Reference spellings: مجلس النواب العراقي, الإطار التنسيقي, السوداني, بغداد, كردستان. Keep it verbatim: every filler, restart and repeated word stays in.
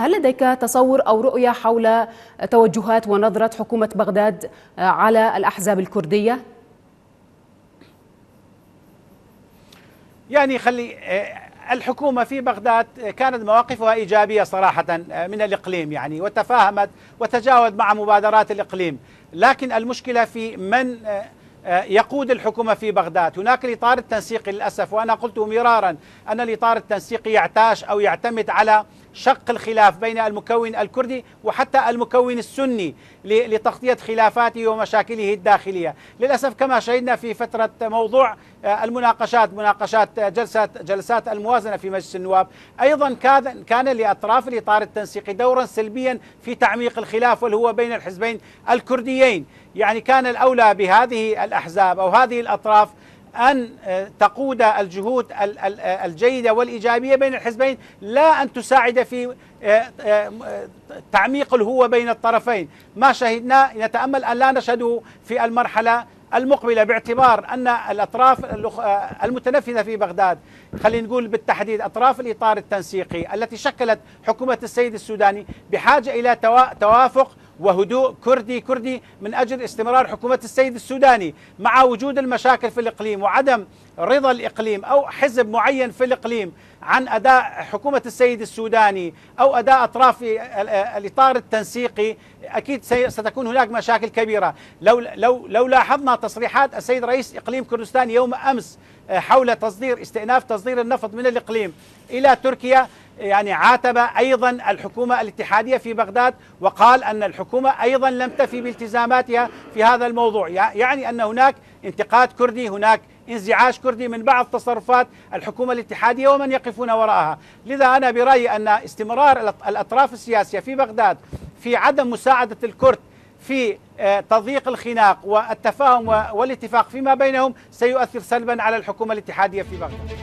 هل لديك تصور أو رؤية حول توجهات ونظرة حكومة بغداد على الأحزاب الكردية؟ يعني خلي الحكومة في بغداد كانت مواقفها إيجابية صراحة من الإقليم يعني، وتفاهمت وتجاوزت مع مبادرات الإقليم، لكن المشكلة في من يقود الحكومة في بغداد. هناك الإطار التنسيقي للأسف، وأنا قلت مرارا أن الإطار التنسيقي يعتاش أو يعتمد على شق الخلاف بين المكون الكردي وحتى المكون السني لتغطية خلافاته ومشاكله الداخلية. للأسف كما شهدنا في فترة موضوع المناقشات مناقشات جلسات جلسات الموازنة في مجلس النواب، أيضا كان كان لأطراف الإطار التنسيقي دورا سلبيا في تعميق الخلاف والهو بين الحزبين الكرديين. يعني كان الأولى بهذه الأحزاب أو هذه الأطراف أن تقود الجهود الجيدة والإيجابية بين الحزبين، لا أن تساعد في تعميق الهوة بين الطرفين. ما شهدناه نتأمل أن لا نشهده في المرحلة المقبلة، باعتبار أن الأطراف المتنفذة في بغداد، خلينا نقول بالتحديد أطراف الإطار التنسيقي التي شكلت حكومة السيد السوداني، بحاجة إلى توافق وهدوء كردي كردي من أجل استمرار حكومة السيد السوداني، مع وجود المشاكل في الإقليم وعدم رضا الإقليم أو حزب معين في الإقليم عن أداء حكومة السيد السوداني أو أداء أطراف الإطار التنسيقي. أكيد ستكون هناك مشاكل كبيرة. لو لو لو لاحظنا تصريحات السيد رئيس إقليم كردستان يوم أمس حول تصدير استئناف تصدير النفط من الإقليم إلى تركيا، يعني عاتب أيضا الحكومة الاتحادية في بغداد، وقال أن الحكومة أيضا لم تفي بالتزاماتها في هذا الموضوع. يعني أن هناك انتقاد كردي، هناك انزعاج كردي من بعض تصرفات الحكومة الاتحادية ومن يقفون وراءها. لذا أنا برأيي أن استمرار الأطراف السياسية في بغداد في عدم مساعدة الكرد في تضييق الخناق والتفاهم والاتفاق فيما بينهم سيؤثر سلبا على الحكومة الاتحادية في بغداد.